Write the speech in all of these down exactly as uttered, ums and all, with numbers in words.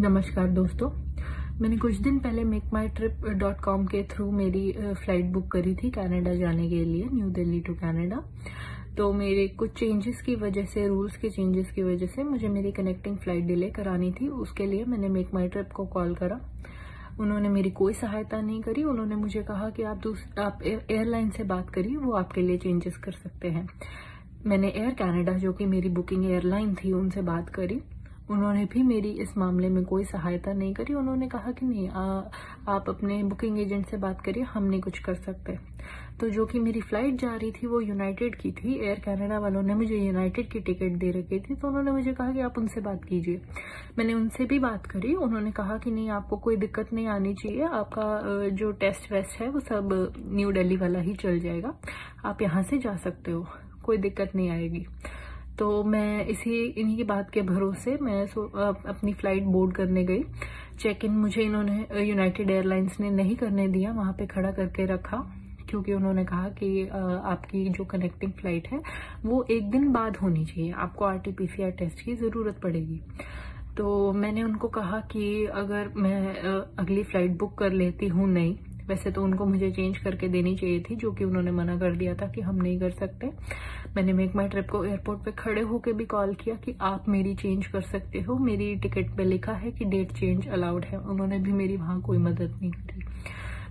नमस्कार दोस्तों, मैंने कुछ दिन पहले मेक माई ट्रिप डॉट कॉम के थ्रू मेरी फ्लाइट बुक करी थी कनाडा जाने के लिए, न्यू दिल्ली टू कनाडा। तो मेरे कुछ चेंजेस की वजह से, रूल्स के चेंजेस की वजह से मुझे मेरी कनेक्टिंग फ्लाइट डिले करानी थी। उसके लिए मैंने मेक माई ट्रिप को कॉल करा, उन्होंने मेरी कोई सहायता नहीं करी। उन्होंने मुझे कहा कि आप आप एयरलाइन से बात करिए, वो आपके लिए चेंजेस कर सकते हैं। मैंने एयर कनाडा, जो कि मेरी बुकिंग एयरलाइन थी, उनसे बात करी। उन्होंने भी मेरी इस मामले में कोई सहायता नहीं करी। उन्होंने कहा कि नहीं, आ, आप अपने बुकिंग एजेंट से बात करिए, हम नहीं कुछ कर सकते। तो जो कि मेरी फ्लाइट जा रही थी वो यूनाइटेड की थी। एयर कनाडा वालों ने मुझे यूनाइटेड की टिकट दे रखी थी, तो उन्होंने मुझे कहा कि आप उनसे बात कीजिए। मैंने उनसे भी बात करी। उन्होंने कहा कि नहीं, आपको कोई दिक्कत नहीं आनी चाहिए, आपका जो टेस्ट वेस्ट है वो सब न्यू दिल्ली वाला ही चल जाएगा, आप यहाँ से जा सकते हो, कोई दिक्कत नहीं आएगी। तो मैं इसी इन्हीं की बात के भरोसे मैं सो, अपनी फ्लाइट बोर्ड करने गई। चेक इन मुझे इन्होंने यूनाइटेड एयरलाइंस ने नहीं करने दिया, वहाँ पे खड़ा करके रखा, क्योंकि उन्होंने कहा कि आपकी जो कनेक्टिंग फ्लाइट है वो एक दिन बाद होनी चाहिए, आपको R T P C R test की ज़रूरत पड़ेगी। तो मैंने उनको कहा कि अगर मैं अगली फ्लाइट बुक कर लेती हूँ, नहीं, वैसे तो उनको मुझे चेंज करके देनी चाहिए थी, जो कि उन्होंने मना कर दिया था कि हम नहीं कर सकते। मैंने मेक माई ट्रिप को एयरपोर्ट पे खड़े होकर भी कॉल किया कि आप मेरी चेंज कर सकते हो, मेरी टिकट पे लिखा है कि डेट चेंज अलाउड है। उन्होंने भी मेरी वहाँ कोई मदद नहीं करी।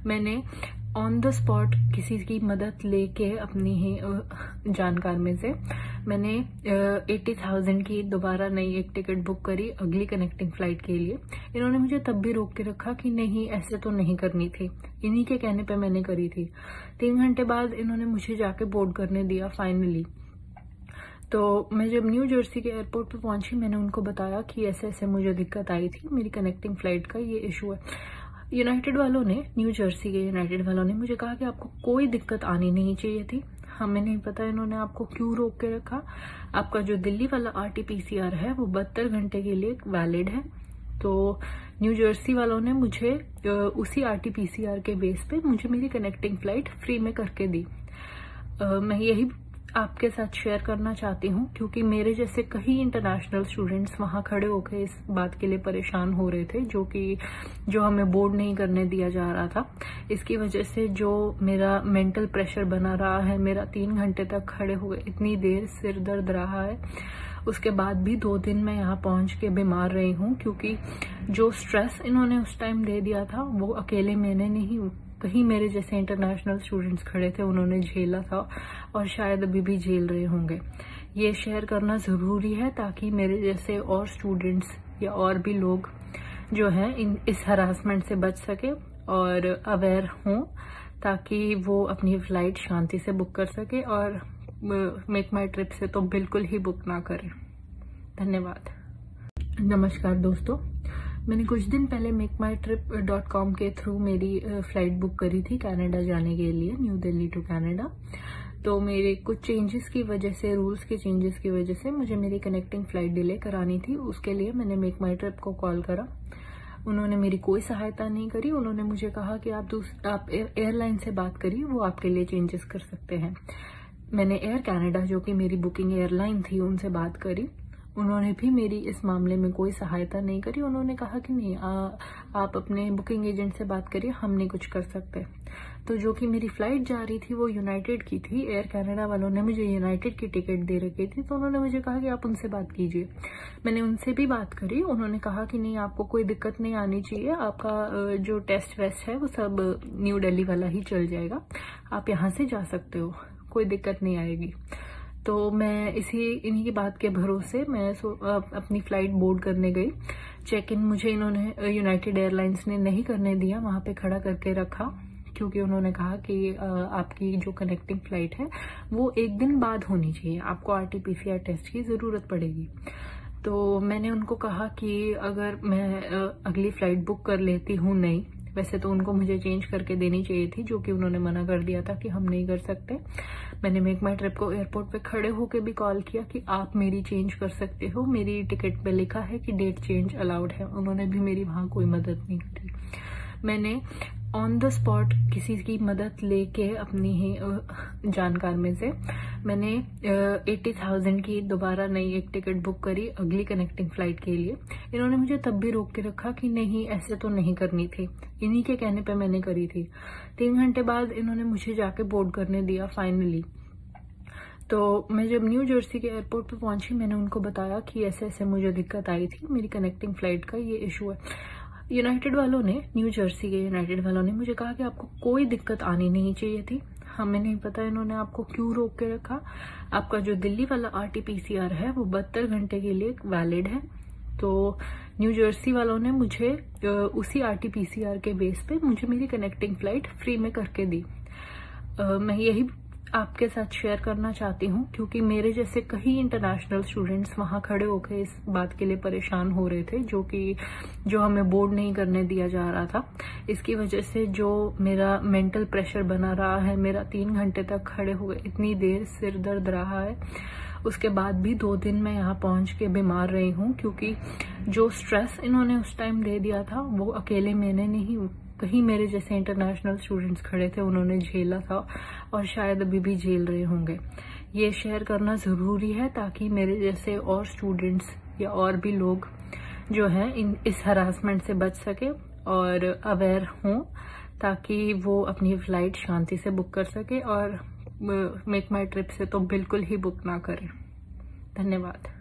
मैंने ऑन द स्पॉट किसी की मदद लेके अपनी ही जानकार में से मैंने एट्टी थाउजेंड की दोबारा नई एक टिकट बुक करी अगली कनेक्टिंग फ्लाइट के लिए। इन्होंने मुझे तब भी रोक के रखा कि नहीं, ऐसे तो नहीं करनी थी। इन्हीं के कहने पे मैंने करी थी। तीन घंटे बाद इन्होंने मुझे जाके बोर्ड करने दिया फाइनली। तो मैं जब न्यू जर्सी के एयरपोर्ट पे पहुंची, मैंने उनको बताया कि ऐसे ऐसे मुझे दिक्कत आई थी, मेरी कनेक्टिंग फ्लाइट का ये इशू है। यूनाइटेड वालों ने, न्यू जर्सी के यूनाइटेड वालों ने मुझे कहा कि आपको कोई दिक्कत आनी नहीं चाहिए थी, हमें नहीं पता इन्होंने आपको क्यों रोक के रखा, आपका जो दिल्ली वाला R T P C R है वो बहत्तर घंटे के लिए वैलिड है। तो न्यू जर्सी वालों ने मुझे उसी R T P C R के बेस पे मुझे मेरी कनेक्टिंग फ्लाइट फ्री में करके दी। मैं यही आपके साथ शेयर करना चाहती हूँ, क्योंकि मेरे जैसे कई इंटरनेशनल स्टूडेंट्स वहाँ खड़े होकर इस बात के लिए परेशान हो रहे थे, जो कि जो हमें बोर्ड नहीं करने दिया जा रहा था। इसकी वजह से जो मेरा मेंटल प्रेशर बना रहा है, मेरा तीन घंटे तक खड़े हुए इतनी देर सिर दर्द रहा है। उसके बाद भी दो दिन मैं यहाँ पहुँच के बीमार रही हूँ, क्योंकि जो स्ट्रेस इन्होंने उस टाइम दे दिया था वो अकेले मैंने नहीं, कहीं मेरे जैसे इंटरनेशनल स्टूडेंट्स खड़े थे, उन्होंने झेला था और शायद अभी भी झेल रहे होंगे। ये शेयर करना ज़रूरी है ताकि मेरे जैसे और स्टूडेंट्स या और भी लोग जो हैं इन इस हरासमेंट से बच सके और अवेयर हों, ताकि वो अपनी फ्लाइट शांति से बुक कर सके और मेक माई ट्रिप से तो बिल्कुल ही बुक ना करें। धन्यवाद। नमस्कार दोस्तों, मैंने कुछ दिन पहले मेक माई ट्रिप डॉट कॉम के थ्रू मेरी फ्लाइट बुक करी थी कनाडा जाने के लिए, न्यू दिल्ली टू कनाडा। तो मेरे कुछ चेंजेस की वजह से, रूल्स के चेंजेस की वजह से मुझे मेरी कनेक्टिंग फ्लाइट डिले करानी थी। उसके लिए मैंने मेक माई ट्रिप को कॉल करा, उन्होंने मेरी कोई सहायता नहीं करी। उन्होंने मुझे कहा कि आप आप एयरलाइन से बात करिए, वो आपके लिए चेंजेस कर सकते हैं। मैंने एयर कनाडा, जो कि मेरी बुकिंग एयरलाइन थी, उनसे बात करी। उन्होंने भी मेरी इस मामले में कोई सहायता नहीं करी। उन्होंने कहा कि नहीं, आ, आप अपने बुकिंग एजेंट से बात करिए, हम नहीं कुछ कर सकते। तो जो कि मेरी फ्लाइट जा रही थी वो यूनाइटेड की थी। एयर कनाडा वालों ने मुझे यूनाइटेड की टिकट दे रखी थी, तो उन्होंने मुझे कहा कि आप उनसे बात कीजिए। मैंने उनसे भी बात करी। उन्होंने कहा कि नहीं, आपको कोई दिक्कत नहीं आनी चाहिए, आपका जो टेस्ट वेस्ट है वो सब न्यू दिल्ली वाला ही चल जाएगा, आप यहाँ से जा सकते हो, कोई दिक्कत नहीं आएगी। तो मैं इसी इन्हीं की बात के भरोसे मैं सो, अपनी फ्लाइट बोर्ड करने गई। चेक इन मुझे इन्होंने यूनाइटेड एयरलाइंस ने नहीं करने दिया, वहाँ पे खड़ा करके रखा, क्योंकि उन्होंने कहा कि आ, आपकी जो कनेक्टिंग फ्लाइट है वो एक दिन बाद होनी चाहिए, आपको R T P C R test की ज़रूरत पड़ेगी। तो मैंने उनको कहा कि अगर मैं अगली फ्लाइट बुक कर लेती हूँ, नहीं, वैसे तो उनको मुझे चेंज करके देनी चाहिए थी, जो कि उन्होंने मना कर दिया था कि हम नहीं कर सकते। मैंने मेक माई ट्रिप को एयरपोर्ट पे खड़े होकर भी कॉल किया कि आप मेरी चेंज कर सकते हो, मेरी टिकट पे लिखा है कि डेट चेंज अलाउड है। उन्होंने भी मेरी वहाँ कोई मदद नहीं करी। मैंने ऑन द स्पॉट किसी की मदद लेके अपनी ही जानकार में से मैंने अस्सी हज़ार की दोबारा नई एक टिकट बुक करी अगली कनेक्टिंग फ्लाइट के लिए। इन्होंने मुझे तब भी रोक के रखा कि नहीं, ऐसे तो नहीं करनी थी। इन्हीं के कहने पे मैंने करी थी। तीन घंटे बाद इन्होंने मुझे जाके बोर्ड करने दिया फाइनली। तो मैं जब न्यू जर्सी के एयरपोर्ट पे पहुंची, मैंने उनको बताया कि ऐसे ऐसे मुझे दिक्कत आई थी, मेरी कनेक्टिंग फ्लाइट का ये इशू है। यूनाइटेड वालों ने, न्यू जर्सी के यूनाइटेड वालों ने मुझे कहा कि आपको कोई दिक्कत आनी नहीं चाहिए थी, हमें नहीं पता इन्होंने आपको क्यों रोक के रखा। आपका जो दिल्ली वाला R T P C R है वो बहत्तर घंटे के लिए वैलिड है। तो न्यू जर्सी वालों ने मुझे उसी R T P C R के बेस पे मुझे मेरी कनेक्टिंग फ्लाइट फ्री में करके दी। मैं यही आपके साथ शेयर करना चाहती हूँ क्योंकि मेरे जैसे कई इंटरनेशनल स्टूडेंट्स वहाँ खड़े होकर इस बात के लिए परेशान हो रहे थे, जो कि जो हमें बोर्ड नहीं करने दिया जा रहा था। इसकी वजह से जो मेरा मेंटल प्रेशर बना रहा है, मेरा तीन घंटे तक खड़े हुए इतनी देर सिर दर्द रहा है। उसके बाद भी दो दिन मैं यहाँ पहुँच के बीमार रही हूँ क्योंकि जो स्ट्रेस इन्होंने उस टाइम दे दिया था वो अकेले मैंने नहीं, कहीं मेरे जैसे इंटरनेशनल स्टूडेंट्स खड़े थे उन्होंने झेला था और शायद अभी भी झेल रहे होंगे। ये शेयर करना ज़रूरी है ताकि मेरे जैसे और स्टूडेंट्स या और भी लोग जो हैं इन इस हरासमेंट से बच सके और अवेयर हों, ताकि वो अपनी फ्लाइट शांति से बुक कर सके। और मेक माई ट्रिप से तो बिल्कुल ही बुक ना करें। धन्यवाद।